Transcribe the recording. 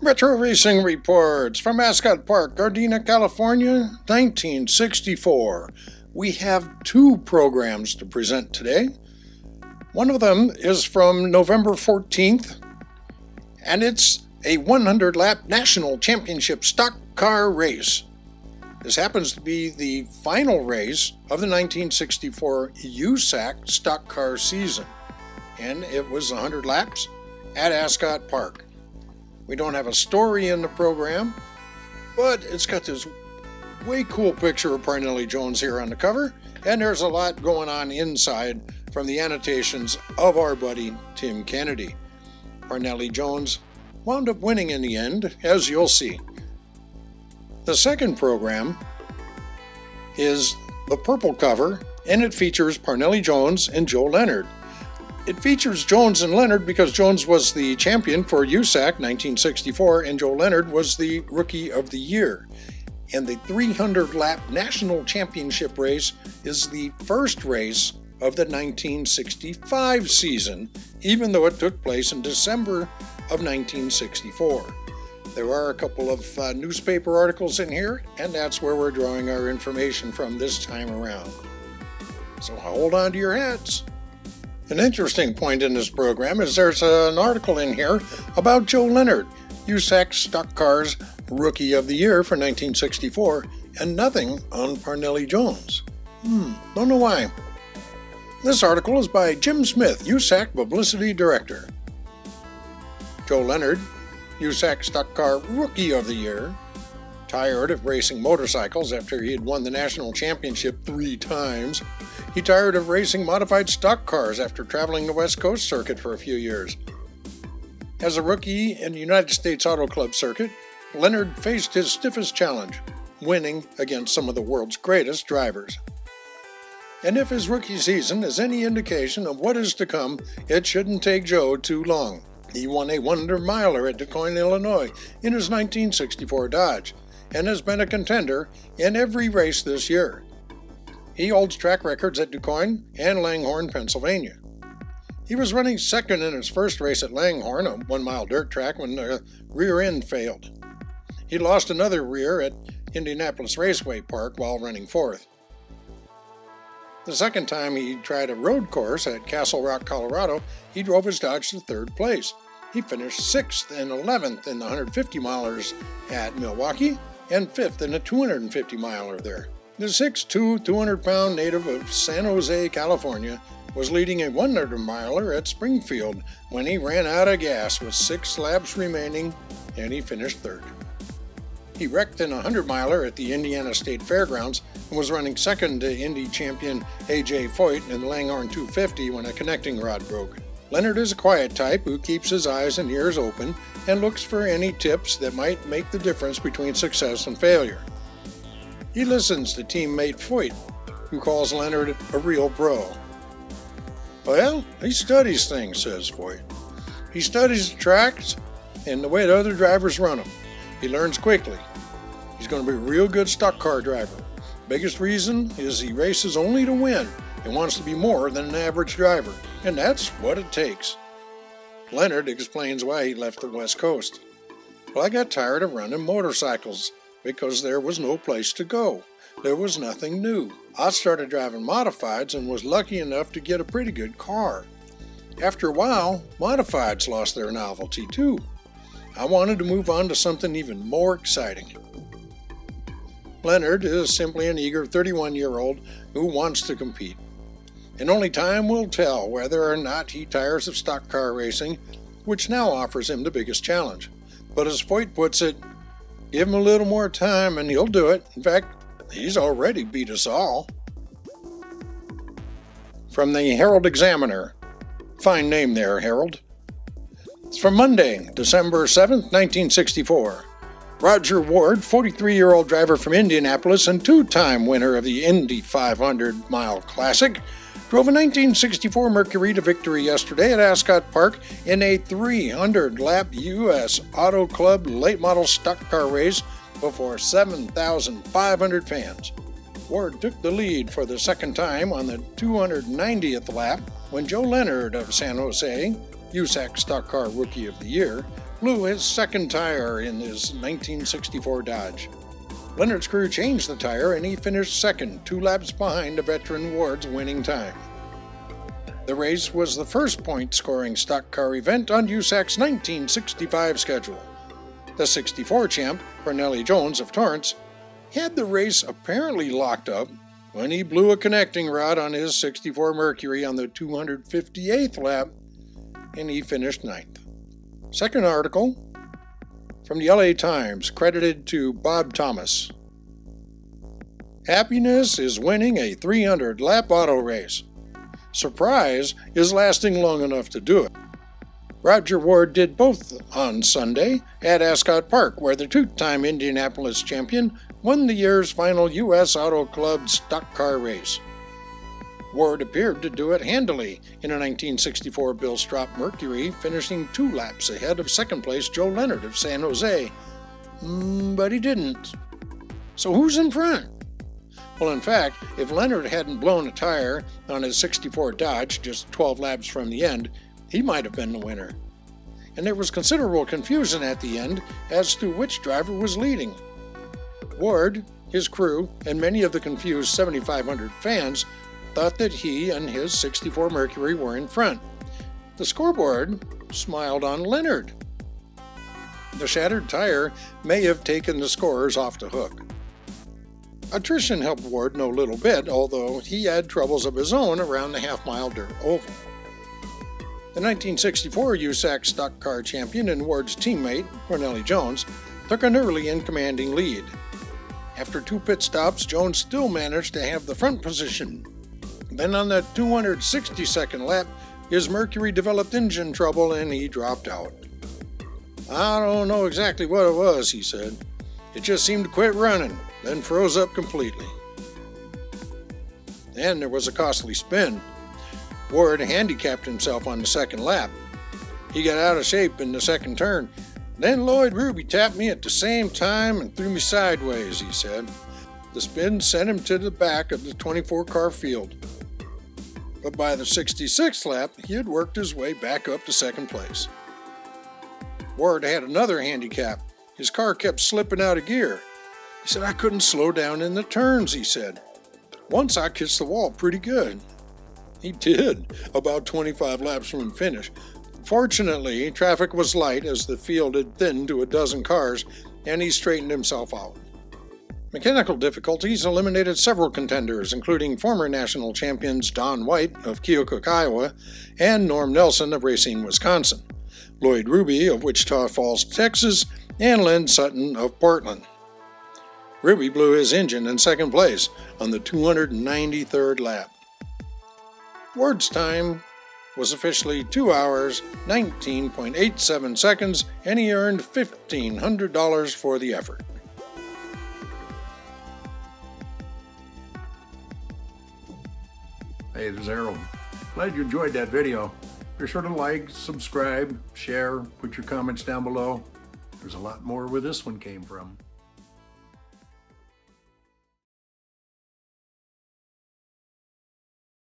Retro Racing Reports from Ascot Park, Gardena, California, 1964. We have two programs to present today. One of them is from November 14th, and it's a 100-lap National Championship stock car race. This happens to be the final race of the 1964 USAC stock car season, and it was 100 laps at Ascot Park. We don't have a story in the program, but it's got this way cool picture of Parnelli Jones here on the cover, and there's a lot going on inside from the annotations of our buddy Tim Kennedy. Parnelli Jones wound up winning in the end, as you'll see. The second program is the purple cover, and it features Parnelli Jones and Joe Leonard. It features Jones and Leonard because Jones was the champion for USAC 1964 and Joe Leonard was the Rookie of the Year. And the 300-lap National Championship race is the first race of the 1965 season, even though it took place in December of 1964. There are a couple of newspaper articles in here, and that's where we're drawing our information from this time around. So hold on to your hats. An interesting point in this program is there's an article in here about Joe Leonard, USAC Stock Cars Rookie of the Year for 1964, and nothing on Parnelli Jones. Don't know why. This article is by Jim Smith, USAC Publicity Director. Joe Leonard, USAC Stock Car Rookie of the Year, tired of racing motorcycles after he had won the national championship 3 times. He tired of racing modified stock cars after traveling the West Coast circuit for a few years. As a rookie in the United States Auto Club circuit, Leonard faced his stiffest challenge, winning against some of the world's greatest drivers. And if his rookie season is any indication of what is to come, it shouldn't take Joe too long. He won a 100 miler at DuQuoin, Illinois in his 1964 Dodge, and has been a contender in every race this year. He holds track records at DuQuoin and Langhorne, Pennsylvania. He was running second in his first race at Langhorne, a 1-mile dirt track, when the rear end failed. He lost another rear at Indianapolis Raceway Park while running fourth. The second time he tried a road course at Castle Rock, Colorado, he drove his Dodge to third place. He finished 6th and 11th in the 150-milers at Milwaukee, and 5th in the 250-miler there. The 6'2", 200-pound native of San Jose, California, was leading a 100-miler at Springfield when he ran out of gas with 6 laps remaining, and he finished third. He wrecked in a 100-miler at the Indiana State Fairgrounds and was running second to Indy champion AJ Foyt in the Langhorne 250 when a connecting rod broke. Leonard is a quiet type who keeps his eyes and ears open and looks for any tips that might make the difference between success and failure. He listens to teammate Foyt, who calls Leonard a real pro. Well, he studies things, says Foyt. He studies the tracks and the way the other drivers run them. He learns quickly. He's going to be a real good stock car driver. Biggest reason is he races only to win and wants to be more than an average driver, and that's what it takes. Leonard explains why he left the West Coast. Well, I got tired of running motorcycles because there was no place to go. There was nothing new. I started driving modifieds and was lucky enough to get a pretty good car. After a while, modifieds lost their novelty too. I wanted to move on to something even more exciting. Leonard is simply an eager 31-year-old who wants to compete. And only time will tell whether or not he tires of stock car racing, which now offers him the biggest challenge. But as Foyt puts it, give him a little more time and he'll do it. In fact, he's already beat us all. From the Herald Examiner. Fine name there, Herald. It's from Monday, December 7th, 1964. Roger Ward, 43-year-old driver from Indianapolis and 2-time winner of the Indy 500 Mile Classic, drove a 1964 Mercury to victory yesterday at Ascot Park in a 300-lap U.S. Auto Club late-model stock car race before 7,500 fans. Ward took the lead for the second time on the 290th lap when Joe Leonard of San Jose, USAC Stock Car Rookie of the Year, blew his second tire in his 1964 Dodge. Leonard's crew changed the tire and he finished second, 2 laps behind a veteran Ward's winning time. The race was the first point-scoring stock car event on USAC's 1965 schedule. The 64 champ, Parnelli Jones of Torrance, had the race apparently locked up when he blew a connecting rod on his 64 Mercury on the 258th lap, and he finished 9th. Second article, from the LA Times, credited to Bob Thomas. Happiness is winning a 300-lap auto race. Surprise is lasting long enough to do it. Roger Ward did both on Sunday at Ascot Park, where the two-time Indianapolis champion won the year's final U.S. Auto Club stock car race. Ward appeared to do it handily in a 1964 Bill Stroppe Mercury, finishing 2 laps ahead of second-place Joe Leonard of San Jose. But he didn't. So who's in front? Well, in fact, if Leonard hadn't blown a tire on his 64 Dodge just 12 laps from the end, he might have been the winner. And there was considerable confusion at the end as to which driver was leading. Ward, his crew, and many of the confused 7,500 fans thought that he and his 64 Mercury were in front. The scoreboard smiled on Leonard. The shattered tire may have taken the scorers off the hook. Attrition helped Ward no little bit, although he had troubles of his own around the half-mile dirt oval. The 1964 USAC stock car champion and Ward's teammate, Parnelli Jones, took an early and commanding lead. After 2 pit stops, Jones still managed to have the front position. Then on the 262nd lap, his Mercury developed engine trouble and he dropped out. "I don't know exactly what it was," he said. "It just seemed to quit running, then froze up completely." Then there was a costly spin. Ward handicapped himself on the second lap. He got out of shape in the second turn. "Then Lloyd Ruby tapped me at the same time and threw me sideways," he said. The spin sent him to the back of the 24-car field. But by the 66th lap, he had worked his way back up to second place. Ward had another handicap. His car kept slipping out of gear. He said, "I couldn't slow down in the turns," he said. "Once I kissed the wall pretty good." He did, about 25 laps from the finish. Fortunately, traffic was light as the field had thinned to a dozen cars, and he straightened himself out. Mechanical difficulties eliminated several contenders, including former national champions Don White of Keokuk, Iowa, and Norm Nelson of Racine, Wisconsin, Lloyd Ruby of Wichita Falls, Texas, and Len Sutton of Portland. Ruby blew his engine in second place on the 293rd lap. Ward's time was officially 2 hours, 19.87 seconds, and he earned $1,500 for the effort. Hey, this is Harold. Glad you enjoyed that video. Be sure to like, subscribe, share, put your comments down below. There's a lot more where this one came from.